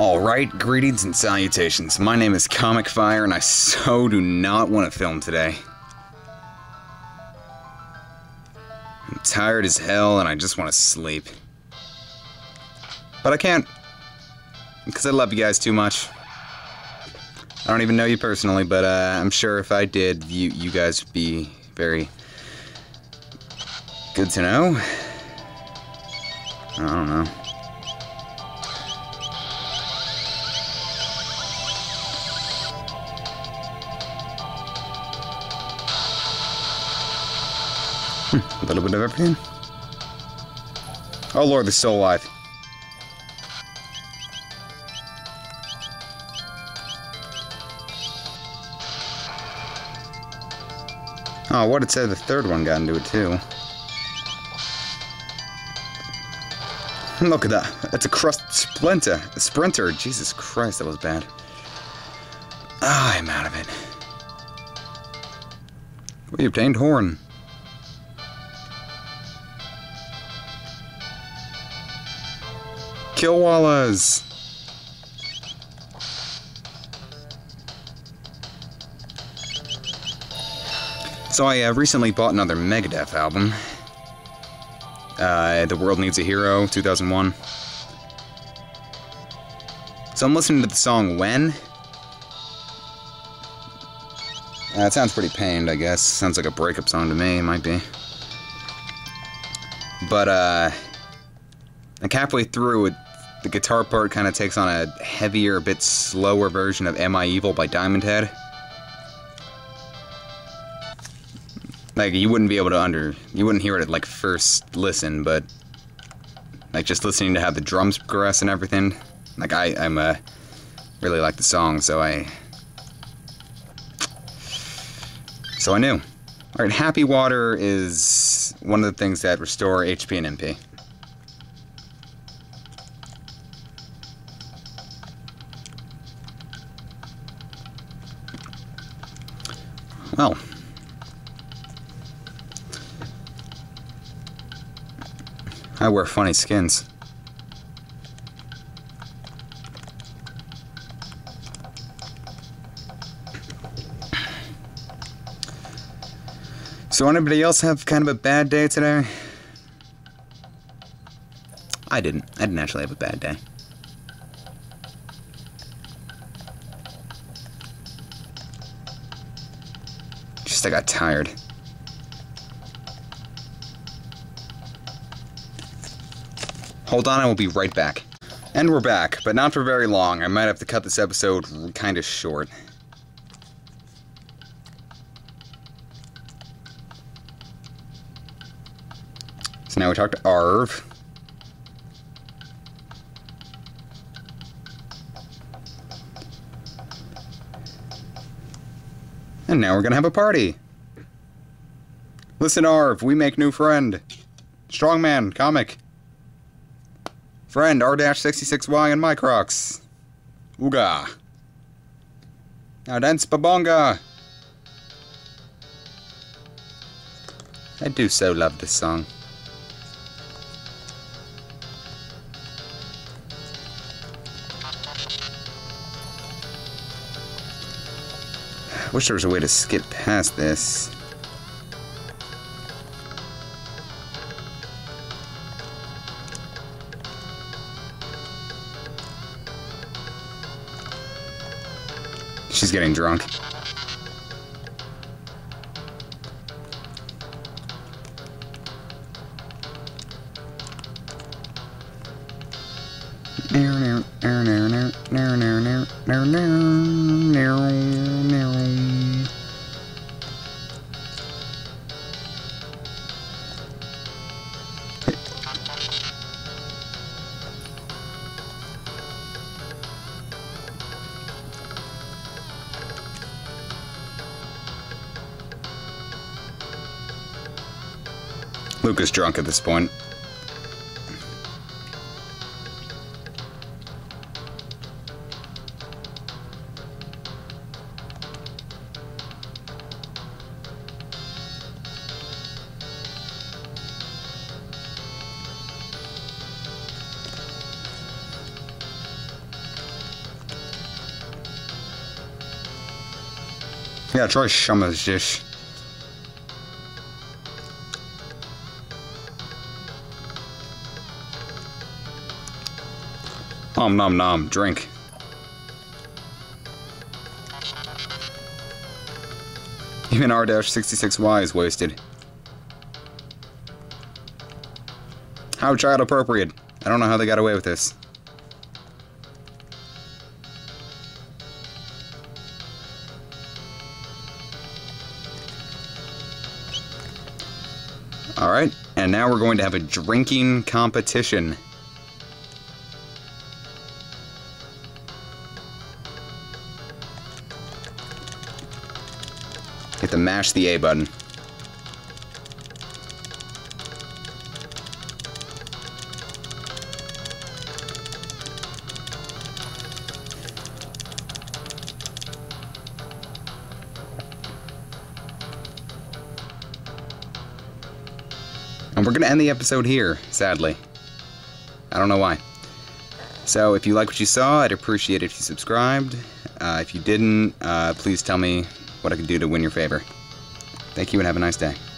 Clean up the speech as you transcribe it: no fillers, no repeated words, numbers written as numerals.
Alright, greetings and salutations. My name is Comic Fire, and I so do not want to film today. I'm tired as hell, and I just want to sleep. But I can't, because I love you guys too much. I don't even know you personally, but I'm sure if I did, you guys would be very good to know. I don't know. A little bit of everything. Oh Lord, they're still alive. Oh, what it said the third one got into it too. Look at that. That's a crust splinter. A sprinter. Jesus Christ, that was bad. Ah, I'm out of it. We obtained horn. Kill Wallas! So I recently bought another Megadeth album. The World Needs a Hero, 2001. So I'm listening to the song When. That sounds pretty pained, I guess. Sounds like a breakup song to me, it might be. But, like halfway through it, the guitar part kind of takes on a heavier, a bit slower version of Am I Evil by Diamond Head. Like, you wouldn't be able to you wouldn't hear it at, like, first listen, but, like, just listening to how the drums progress and everything. Like, I'm really like the song, so I knew. Alright, Happy Water is one of the things that restore HP and MP. Well, I wear funny skins. So anybody else have kind of a bad day today? I didn't. I didn't actually have a bad day. I got tired. Hold on, I will be right back. And we're back, but not for very long. I might have to cut this episode kind of short. So now we talk to Arv. And now we're gonna have a party. Listen, Arv, we make new friend. Strongman, comic. Friend, R-66Y and microx. Ooga. Now dance Babonga. I do so love this song. Wish there was a way to skip past this. She's getting drunk. Lucas drunk at this point. Yeah, try Shummers, yes. Nom nom nom, drink. Even R-66Y is wasted. How child appropriate. I don't know how they got away with this. Alright, and now we're going to have a drinking competition. You have to mash the A button. And we're going to end the episode here, sadly. I don't know why. So if you like what you saw, I'd appreciate it if you subscribed. If you didn't, please tell me what I could do to win your favor. Thank you and have a nice day.